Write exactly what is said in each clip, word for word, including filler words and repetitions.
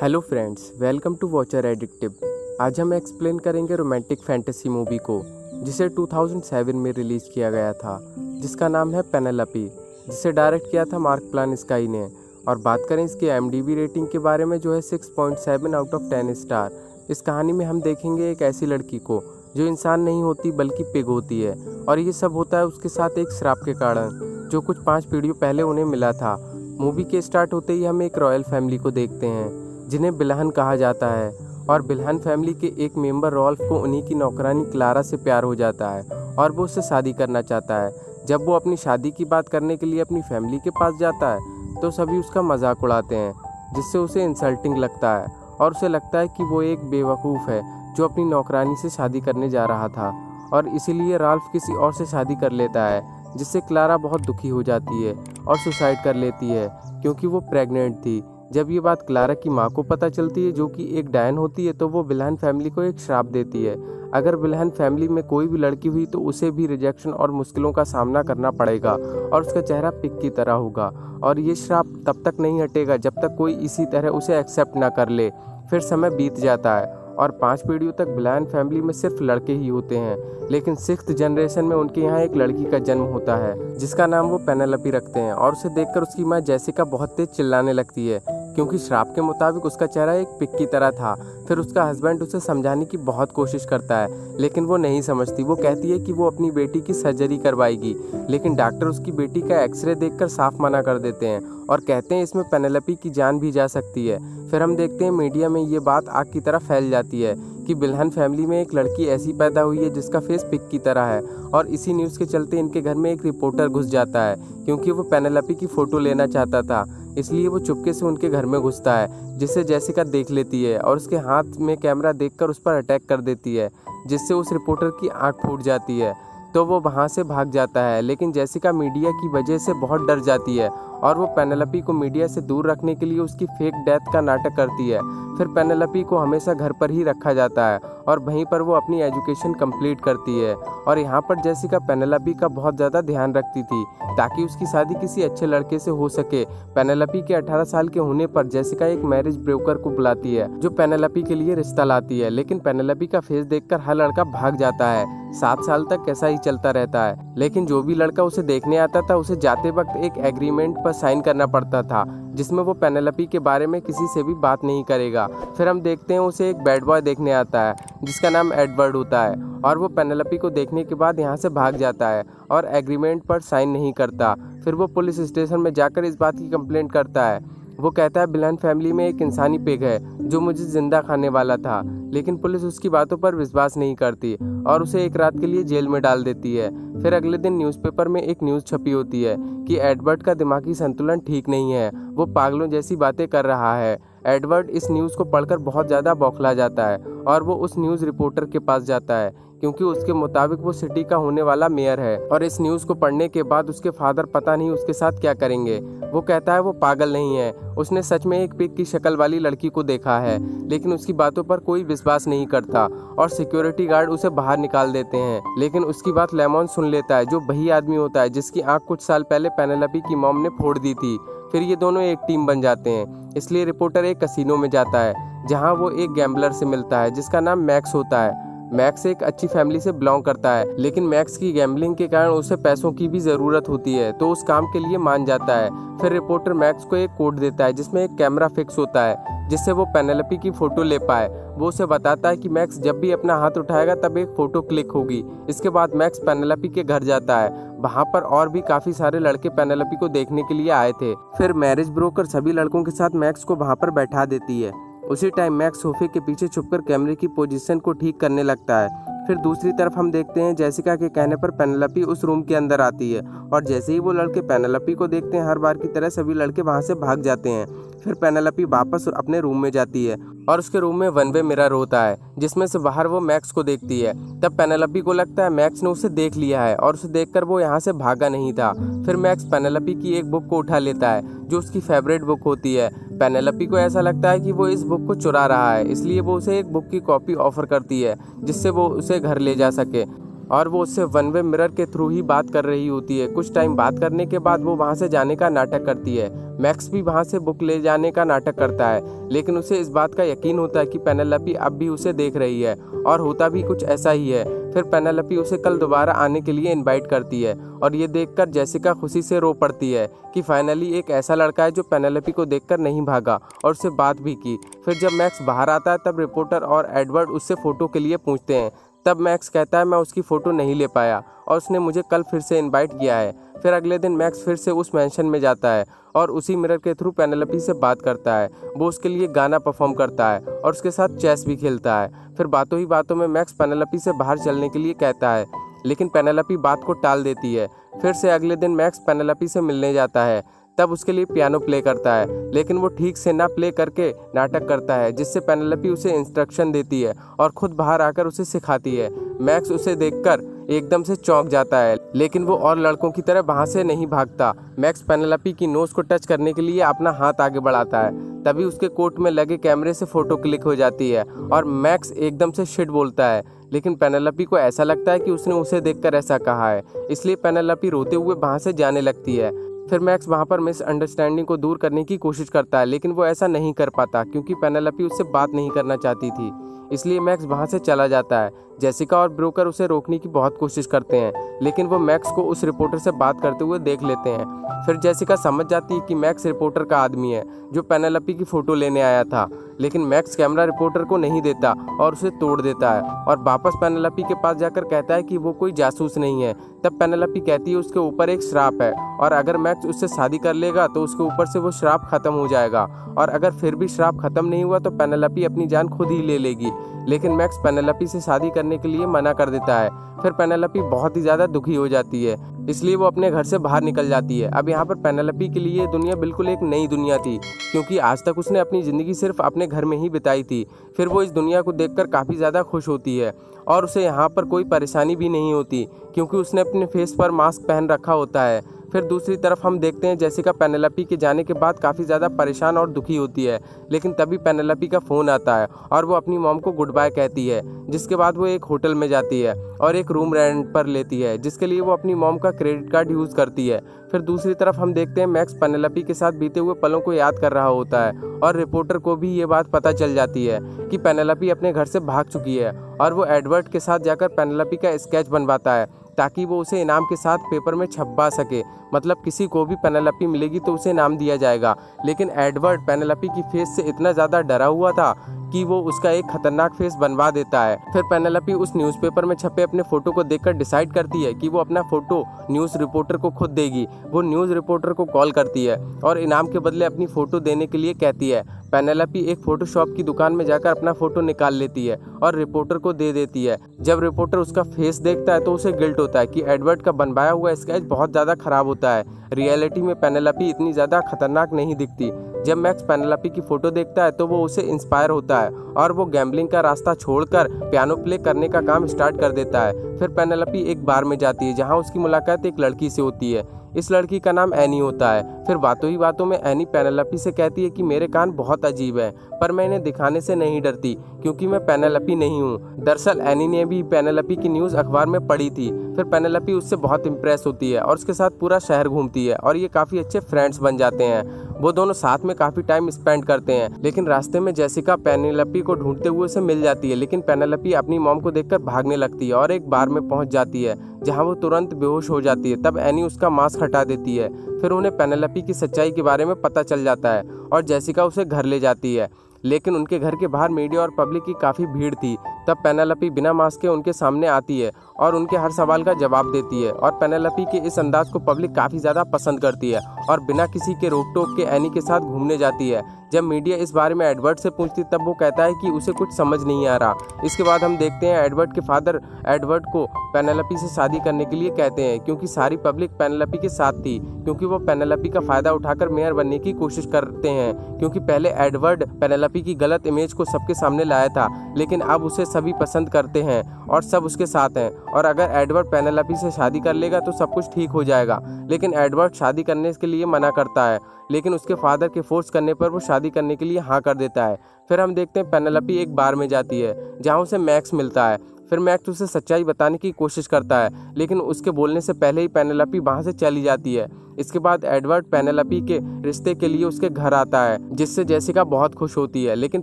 Hello friends, welcome to watcher addictive. आज हम explain करेंगे रोमांटिक फैंटेसी मूवी को जिसे दो हज़ार सात में रिलीज़ किया गया था, जिसका नाम है पेनेलोपी, जिसे डायरेक्ट किया था मार्क पलानस्की ने। और बात करें इसकी आईएमडीबी रेटिंग के बारे में जो है six point seven out of ten star. इस कहानी में हम देखेंगे एक ऐसी लड़की को जो इंसान नहीं होती बल्कि पिग होती है, और ये सब होता है उसके साथ एक श्राप के कारण जो कुछ पाँच पीढ़ियों पहले उन्हें मिला था। मूवी के स्टार्ट होते ही हम एक रॉयल फैमिली को देखते हैं जिन्हें विलहन कहा जाता है, और विलहन फैमिली के एक मेंबर रॉल्फ को उन्हीं की नौकरानी क्लारा से प्यार हो जाता है और वो उससे शादी करना चाहता है। जब वो अपनी शादी की बात करने के लिए अपनी फैमिली के पास जाता है तो सभी उसका मजाक उड़ाते हैं, जिससे उसे इंसल्टिंग लगता है और उसे लगता है कि वो एक बेवकूफ़ है जो अपनी नौकरानी से शादी करने जा रहा था, और इसीलिए रॉल्फ किसी और से शादी कर लेता है, जिससे क्लारा बहुत दुखी हो जाती है और सुसाइड कर लेती है क्योंकि वो प्रेग्नेंट थी। जब ये बात क्लारा की माँ को पता चलती है, जो कि एक डायन होती है, तो वो विलहन फैमिली को एक श्राप देती है, अगर विलहन फैमिली में कोई भी लड़की हुई तो उसे भी रिजेक्शन और मुश्किलों का सामना करना पड़ेगा और उसका चेहरा पिग की तरह होगा, और ये श्राप तब तक नहीं हटेगा जब तक कोई इसी तरह उसे एक्सेप्ट ना कर ले। फिर समय बीत जाता है और पाँच पीढ़ियों तक विलहन फैमिली में सिर्फ लड़के ही होते हैं, लेकिन सिक्स्थ जनरेशन में उनके यहाँ एक लड़की का जन्म होता है जिसका नाम वो पेनेलोपी रखते हैं, और उसे देखकर उसकी माँ जेसिका बहुत तेज चिल्लाने लगती है क्योंकि श्राप के मुताबिक उसका चेहरा एक पिग की तरह था। फिर उसका हस्बैंड उसे समझाने की बहुत कोशिश करता है लेकिन वो नहीं समझती। वो कहती है कि वो अपनी बेटी की सर्जरी करवाएगी, लेकिन डॉक्टर उसकी बेटी का एक्सरे देखकर साफ मना कर देते हैं और कहते हैं इसमें पेनेलोपी की जान भी जा सकती है। फिर हम देखते हैं मीडिया में ये बात आग की तरह फैल जाती है कि विलहन फैमिली में एक लड़की ऐसी पैदा हुई है जिसका फेस पिग की तरह है, और इसी न्यूज़ के चलते इनके घर में एक रिपोर्टर घुस जाता है क्योंकि वो पेनेलोपी की फ़ोटो लेना चाहता था, इसलिए वो चुपके से उनके घर में घुसता है जिससे जेसिका देख लेती है और उसके हाथ में कैमरा देखकर उस पर अटैक कर देती है, जिससे उस रिपोर्टर की आंख फूट जाती है तो वो वहाँ से भाग जाता है। लेकिन जेसिका मीडिया की वजह से बहुत डर जाती है और वो पेनेलोपी को मीडिया से दूर रखने के लिए उसकी फेक डेथ का नाटक करती है। फिर पेनेलोपी को हमेशा घर पर ही रखा जाता है और वहीं पर वो अपनी एजुकेशन कंप्लीट करती है, और यहाँ पर जेसिका पेनेलोपी का बहुत ज़्यादा ध्यान रखती थी ताकि उसकी शादी किसी अच्छे लड़के से हो सके। पेनेलोपी के अठारह साल के होने पर जेसिका एक मैरिज ब्रोकर को बुलाती है जो पेनेलोपी के लिए रिश्ता लाती है, लेकिन पेनेलोपी का फेस देखकर हर लड़का भाग जाता है। सात साल तक ऐसा ही चलता रहता है, लेकिन जो भी लड़का उसे देखने आता था उसे जाते वक्त एक एग्रीमेंट पर साइन करना पड़ता था जिसमें वो पेनेलोपी के बारे में किसी से भी बात नहीं करेगा। फिर हम देखते हैं उसे एक बैड बॉय देखने आता है जिसका नाम एडवर्ड होता है, और वो पेनेलोपी को देखने के बाद यहाँ से भाग जाता है और एग्रीमेंट पर साइन नहीं करता। फिर वो पुलिस स्टेशन में जाकर इस बात की कंप्लेंट करता है। वो कहता है विलन फैमिली में एक इंसानी पिग है जो मुझे जिंदा खाने वाला था, लेकिन पुलिस उसकी बातों पर विश्वास नहीं करती और उसे एक रात के लिए जेल में डाल देती है। फिर अगले दिन न्यूज़पेपर में एक न्यूज़ छपी होती है कि एडवर्ड का दिमागी संतुलन ठीक नहीं है, वो पागलों जैसी बातें कर रहा है। एडवर्ड इस न्यूज़ को पढ़कर बहुत ज़्यादा बौखला जाता है और वो उस न्यूज़ रिपोर्टर के पास जाता है क्योंकि उसके मुताबिक वो सिटी का होने वाला मेयर है, और इस न्यूज़ को पढ़ने के बाद उसके फादर पता नहीं उसके साथ क्या करेंगे। वो कहता है वो पागल नहीं है, उसने सच में एक पिग की शक्ल वाली लड़की को देखा है, लेकिन उसकी बातों पर कोई विश्वास नहीं करता और सिक्योरिटी गार्ड उसे बाहर निकाल देते हैं। लेकिन उसकी बात लेमन सुन लेता है जो वही आदमी होता है जिसकी आँख कुछ साल पहले पेनेलोपी की मॉम ने फोड़ दी थी। फिर ये दोनों एक टीम बन जाते हैं, इसलिए रिपोर्टर एक कसिनो में जाता है जहाँ वो एक गैम्बलर से मिलता है जिसका नाम मैक्स होता है। मैक्स एक अच्छी फैमिली से बिलोंग करता है, लेकिन मैक्स की गैम्बलिंग के कारण उसे पैसों की भी ज़रूरत होती है तो उस काम के लिए मान जाता है। फिर रिपोर्टर मैक्स को एक कोड देता है जिसमें एक कैमरा फिक्स होता है जिससे वो पेनेलोपी की फ़ोटो ले पाए। वो उसे बताता है कि मैक्स जब भी अपना हाथ उठाएगा तब एक फ़ोटो क्लिक होगी। इसके बाद मैक्स पेनेलोपी के घर जाता है, वहाँ पर और भी काफ़ी सारे लड़के पेनेलोपी को देखने के लिए आए थे। फिर मैरिज ब्रोकर सभी लड़कों के साथ मैक्स को वहाँ पर बैठा देती है। उसी टाइम मैक्स सोफे के पीछे छुपकर कैमरे की पोजीशन को ठीक करने लगता है। फिर दूसरी तरफ हम देखते हैं जेसिका के कहने पर पेनेलोपी उस रूम के अंदर आती है, और जैसे ही वो लड़के पेनेलोपी को देखते हैं हर बार की तरह सभी लड़के वहां से भाग जाते हैं। फिर पेनेलोपी वापस अपने रूम में जाती है और उसके रूम में वन वे मिरर होता है जिसमें से बाहर वो मैक्स को देखती है। तब पेनेलोपी को लगता है मैक्स ने उसे देख लिया है और उसे देखकर वो यहाँ से भागा नहीं था। फिर मैक्स पेनेलोपी की एक बुक को उठा लेता है जो उसकी फेवरेट बुक होती है। पेनेलोपी को ऐसा लगता है कि वो इस बुक को चुरा रहा है, इसलिए वो उसे एक बुक की कॉपी ऑफर करती है जिससे वो उसे घर ले जा सके। और वो उससे वन वे मिरर के थ्रू ही बात कर रही होती है। कुछ टाइम बात करने के बाद वो वहाँ से जाने का नाटक करती है। मैक्स भी वहाँ से बुक ले जाने का नाटक करता है, लेकिन उसे इस बात का यकीन होता है कि पेनेलोपी अब भी उसे देख रही है और होता भी कुछ ऐसा ही है। फिर पेनेलोपी उसे कल दोबारा आने के लिए इनवाइट करती है और ये देखकर जेसिका खुशी से रो पड़ती है कि फाइनली एक ऐसा लड़का है जो पेनेलोपी को देखकर नहीं भागा और उससे बात भी की। फिर जब मैक्स बाहर आता है तब रिपोर्टर और एडवर्ड उससे फ़ोटो के लिए पूछते हैं। तब मैक्स कहता है मैं उसकी फ़ोटो नहीं ले पाया और उसने मुझे कल फिर से इनवाइट किया है। फिर अगले दिन मैक्स फिर से उस मेंशन में जाता है और उसी मिरर के थ्रू पेनेलोपी से बात करता है। वो उसके लिए गाना परफॉर्म करता है और उसके साथ चेस भी खेलता है। फिर बातों ही बातों में मैक्स पेनेलोपी से बाहर चलने के लिए कहता है, लेकिन पेनेलोपी बात को टाल देती है। फिर से अगले दिन मैक्स पेनेलोपी से मिलने जाता है, तब उसके लिए पियानो प्ले करता है, लेकिन वो ठीक से ना प्ले करके नाटक करता है, जिससे पेनेलोपी उसे इंस्ट्रक्शन देती है और खुद बाहर आकर उसे सिखाती है। मैक्स उसे देखकर एकदम से चौंक जाता है, लेकिन वो और लड़कों की तरह वहाँ से नहीं भागता। मैक्स पेनेलोपी की नोज को टच करने के लिए अपना हाथ आगे बढ़ाता है, तभी उसके कोट में लगे कैमरे से फ़ोटो क्लिक हो जाती है और मैक्स एकदम से शिट बोलता है, लेकिन पेनेलोपी को ऐसा लगता है कि उसने उसे देखकर ऐसा कहा है, इसलिए पेनेलोपी रोते हुए वहाँ से जाने लगती है। फिर मैक्स वहाँ पर मिसअंडरस्टैंडिंग को दूर करने की कोशिश करता है, लेकिन वो ऐसा नहीं कर पाता क्योंकि पेनेलोपी उससे बात नहीं करना चाहती थी, इसलिए मैक्स वहाँ से चला जाता है। जेसिका और ब्रोकर उसे रोकने की बहुत कोशिश करते हैं, लेकिन वो मैक्स को उस रिपोर्टर से बात करते हुए देख लेते हैं। फिर जेसिका समझ जाती है कि मैक्स रिपोर्टर का आदमी है जो पेनेलोपी की फ़ोटो लेने आया था, लेकिन मैक्स कैमरा रिपोर्टर को नहीं देता और उसे तोड़ देता है और वापस पेनेलोपी के पास जाकर कहता है कि वो कोई जासूस नहीं है। तब पेनेलोपी कहती है उसके ऊपर एक श्राप है और अगर मैक्स उससे शादी कर लेगा तो उसके ऊपर से वो श्राप ख़त्म हो जाएगा, और अगर फिर भी श्राप ख़त्म नहीं हुआ तो पेनेलोपी अपनी जान खुद ही ले लेगी, लेकिन मैक्स पेनेलोपी से शादी करने के लिए मना कर देता है। फिर पेनेलोपी बहुत ही ज़्यादा दुखी हो जाती है, इसलिए वो अपने घर से बाहर निकल जाती है। अब यहाँ पर पेनेलोपी के लिए दुनिया बिल्कुल एक नई दुनिया थी, क्योंकि आज तक उसने अपनी ज़िंदगी सिर्फ अपने घर में ही बिताई थी। फिर वो इस दुनिया को देखकर काफ़ी ज़्यादा खुश होती है और उसे यहाँ पर कोई परेशानी भी नहीं होती, क्योंकि उसने अपने फेस पर मास्क पहन रखा होता है। फिर दूसरी तरफ हम देखते हैं जेसिका पेनेलोपी के जाने के बाद काफ़ी ज़्यादा परेशान और दुखी होती है, लेकिन तभी पेनेलोपी का फ़ोन आता है और वो अपनी मॉम को गुड बाय कहती है, जिसके बाद वो एक होटल में जाती है और एक रूम रेंट पर लेती है, जिसके लिए वो अपनी मॉम का क्रेडिट कार्ड यूज़ करती है। फिर दूसरी तरफ हम देखते हैं मैक्स पेनेलोपी के साथ बीते हुए पलों को याद कर रहा होता है और रिपोर्टर को भी ये बात पता चल जाती है कि पेनेलोपी अपने घर से भाग चुकी है, और वो एडवर्ड के साथ जाकर पेनेलोपी का स्केच बनवाता है ताकि वो उसे इनाम के साथ पेपर में छपवा सके। मतलब किसी को भी पेनेलोपी मिलेगी तो उसे इनाम दिया जाएगा, लेकिन एडवर्ड पेनेलोपी की फेस से इतना ज़्यादा डरा हुआ था कि वो उसका एक खतरनाक फेस बनवा देता है। फिर पेनेलोपी उस न्यूज़पेपर में छपे अपने फ़ोटो को देखकर डिसाइड करती है कि वो अपना फ़ोटो न्यूज़ रिपोर्टर को खुद देगी। वो न्यूज़ रिपोर्टर को कॉल करती है और इनाम के बदले अपनी फ़ोटो देने के लिए कहती है। पेनेलोपी एक फ़ोटोशॉप की दुकान में जाकर अपना फ़ोटो निकाल लेती है और रिपोर्टर को दे देती है। जब रिपोर्टर उसका फेस देखता है तो उसे गिल्ट होता है कि एडवर्ड का बनवाया हुआ स्केच बहुत ज़्यादा ख़राब होता है, रियलिटी में पेनेलोपी इतनी ज़्यादा खतरनाक नहीं दिखती। जब मैक्स पेनेलोपी की फ़ोटो देखता है तो वो उसे इंस्पायर होता है और वो गैम्बलिंग का रास्ता छोड़कर पियानो प्ले करने का काम स्टार्ट कर देता है। फिर पेनेलोपी एक बार में जाती है जहां उसकी मुलाकात एक लड़की से होती है। इस लड़की का नाम एनी होता है। फिर बातों ही बातों में एनी पेनेलोपी से कहती है कि मेरे कान बहुत अजीब हैं, पर मैं इन्हें दिखाने से नहीं डरती क्योंकि मैं पेनेलोपी नहीं हूँ। दरअसल एनी ने भी पेनेलोपी की न्यूज़ अखबार में पढ़ी थी। फिर पेनेलोपी उससे बहुत इंप्रेस होती है और उसके साथ पूरा शहर घूमती है और ये काफ़ी अच्छे फ्रेंड्स बन जाते हैं। वो दोनों साथ में काफ़ी टाइम स्पेंड करते हैं, लेकिन रास्ते में जेसिका पेनेलोपी को ढूंढते हुए उसे मिल जाती है, लेकिन पेनेलोपी अपनी मॉम को देखकर भागने लगती है और एक बार में पहुँच जाती है जहाँ वो तुरंत बेहोश हो जाती है। तब एनी उसका मास्क हटा देती है। फिर उन्हें पेनेलोपी की सच्चाई के बारे में पता चल जाता है और जेसिका उसे घर ले जाती है, लेकिन उनके घर के बाहर मीडिया और पब्लिक की काफ़ी भीड़ थी। तब पेनेलोपी बिना मास्क के उनके सामने आती है और उनके हर सवाल का जवाब देती है, और पेनेलोपी के इस अंदाज को पब्लिक काफ़ी ज़्यादा पसंद करती है और बिना किसी के रोक टोक के एनी के साथ घूमने जाती है। जब मीडिया इस बारे में एडवर्ड से पूछती तब वो कहता है कि उसे कुछ समझ नहीं आ रहा। इसके बाद हम देखते हैं एडवर्ड के फादर एडवर्ड को पेनेलोपी से शादी करने के लिए कहते हैं, क्योंकि सारी पब्लिक पेनेलोपी के साथ थी, क्योंकि वो पेनेलोपी का फ़ायदा उठाकर मेयर बनने की कोशिश करते हैं, क्योंकि पहले एडवर्ड पेनेलोपी की गलत इमेज को सबके सामने लाया था, लेकिन अब उसे सभी पसंद करते हैं और सब उसके साथ हैं, और अगर एडवर्ड पेनेलोपी से शादी कर लेगा तो सब कुछ ठीक हो जाएगा। लेकिन एडवर्ड शादी करने के लिए मना करता है, लेकिन उसके फादर के फोर्स करने पर वो शादी करने के लिए हाँ कर देता है। फिर हम देखते हैं पेनेलोपी एक बार में जाती है जहाँ उसे मैक्स मिलता है। फिर मैक्स उसे सच्चाई बताने की कोशिश करता है, लेकिन उसके बोलने से पहले ही पेनेलोपी वहाँ से चली जाती है। इसके बाद एडवर्ड पेनेलोपी के रिश्ते के लिए उसके घर आता है, जिससे जेसिका बहुत खुश होती है, लेकिन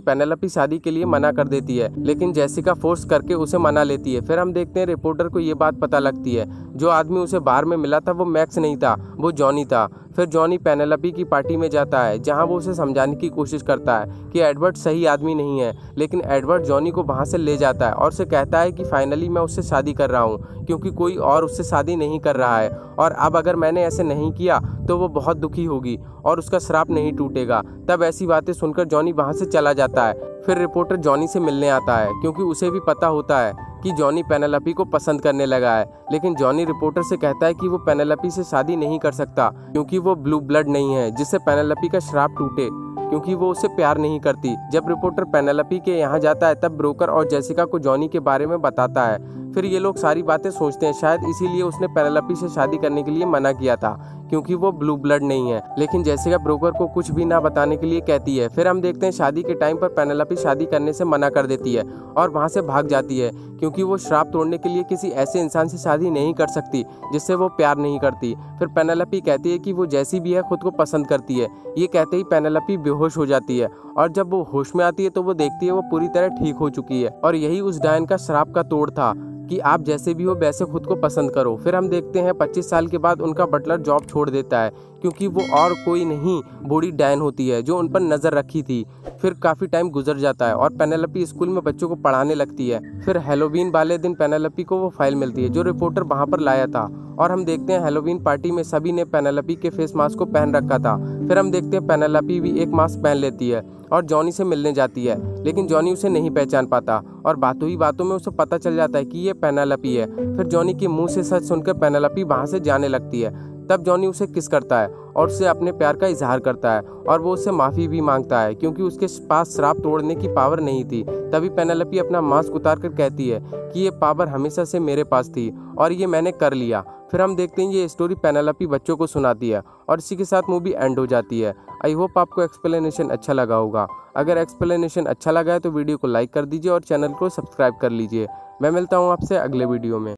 पेनेलोपी शादी के लिए मना कर देती है, लेकिन जेसिका फोर्स करके उसे मना लेती है। फिर हम देखते हैं रिपोर्टर को ये बात पता लगती है, जो आदमी उसे बार में मिला था वो मैक्स नहीं था, वो जॉनी था। फिर जॉनी पेनेलोपी की पार्टी में जाता है, जहां वो उसे समझाने की कोशिश करता है कि एडवर्ड सही आदमी नहीं है, लेकिन एडवर्ड जॉनी को वहां से ले जाता है और उसे कहता है कि फाइनली मैं उससे शादी कर रहा हूं, क्योंकि कोई और उससे शादी नहीं कर रहा है, और अब अगर मैंने ऐसे नहीं किया तो वो बहुत दुखी होगी और उसका श्राप नहीं टूटेगा। तब ऐसी बातें सुनकर जॉनी वहाँ से चला जाता है। फिर रिपोर्टर जॉनी से मिलने आता है, क्योंकि उसे भी पता होता है कि जॉनी पेनेलोपी को पसंद करने लगा है, लेकिन जॉनी रिपोर्टर से कहता है कि वो पेनेलोपी से शादी नहीं कर सकता, क्योंकि वो ब्लू ब्लड नहीं है जिससे पेनेलोपी का श्राप टूटे, क्योंकि वो उसे प्यार नहीं करती। जब रिपोर्टर पेनेलोपी के यहाँ जाता है, तब ब्रोकर और जेसिका को जॉनी के बारे में बताता है। फिर ये लोग सारी बातें सोचते हैं, शायद इसीलिए उसने पेनेलोपी से शादी करने के लिए मना किया था, क्योंकि वो ब्लू ब्लड नहीं है, लेकिन जेसिका ब्रोकर को कुछ भी ना बताने के लिए कहती है। फिर हम देखते हैं शादी के टाइम पर पेनेलोपी शादी करने से मना कर देती है और वहाँ से भाग जाती है, क्योंकि वो श्राप तोड़ने के लिए किसी ऐसे इंसान से शादी नहीं कर सकती जिससे वो प्यार नहीं करती। फिर पेनेलोपी कहती है कि वो जैसी भी है खुद को पसंद करती है। ये कहते ही पेनेलोपी बेहोश हो जाती है, और जब वो होश में आती है तो वो देखती है वो पूरी तरह ठीक हो चुकी है, और यही उस डायन का श्राप का तोड़ था कि आप जैसे भी हो वैसे खुद को पसंद करो। फिर हम देखते हैं पच्चीस साल के बाद उनका बटलर जॉब छोड़ देता है, क्योंकि वो और कोई नहीं बूढ़ी डायन होती है जो उन पर नज़र रखी थी। फिर काफ़ी टाइम गुजर जाता है और पेनेलोपी स्कूल में बच्चों को पढ़ाने लगती है। फिर हैलोवीन वाले दिन पेनेलोपी को वो फाइल मिलती है जो रिपोर्टर वहाँ पर लाया था, और हम देखते हैं हैलोवीन पार्टी में सभी ने पेनेलोपी के फेस मास्क को पहन रखा था। फिर हम देखते हैं पेनेलोपी भी एक मास्क पहन लेती है और जॉनी से मिलने जाती है, लेकिन जॉनी उसे नहीं पहचान पाता, और बातों ही बातों में उसे पता चल जाता है कि ये पेनेलोपी है। फिर जॉनी के मुंह से सच सुनकर पेनेलोपी वहाँ से जाने लगती है। तब जॉनी उसे किस करता है और उससे अपने प्यार का इजहार करता है, और वो उससे माफ़ी भी मांगता है, क्योंकि उसके पास श्राप तोड़ने की पावर नहीं थी। तभी पेनेलोपी अपना मास्क उतार कर कहती है कि ये पावर हमेशा से मेरे पास थी और ये मैंने कर लिया। फिर हम देखते हैं ये स्टोरी पेनेलोपी बच्चों को सुनाती है, और इसी के साथ मूवी एंड हो जाती है। आई होप आपको एक्सप्लेनेशन अच्छा लगा होगा। अगर एक्सप्लेनेशन अच्छा लगा है तो वीडियो को लाइक कर दीजिए और चैनल को सब्सक्राइब कर लीजिए। मैं मिलता हूँ आपसे अगले वीडियो में।